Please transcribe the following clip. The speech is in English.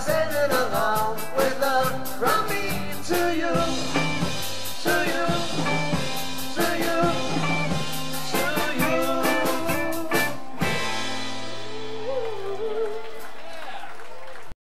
Send it along.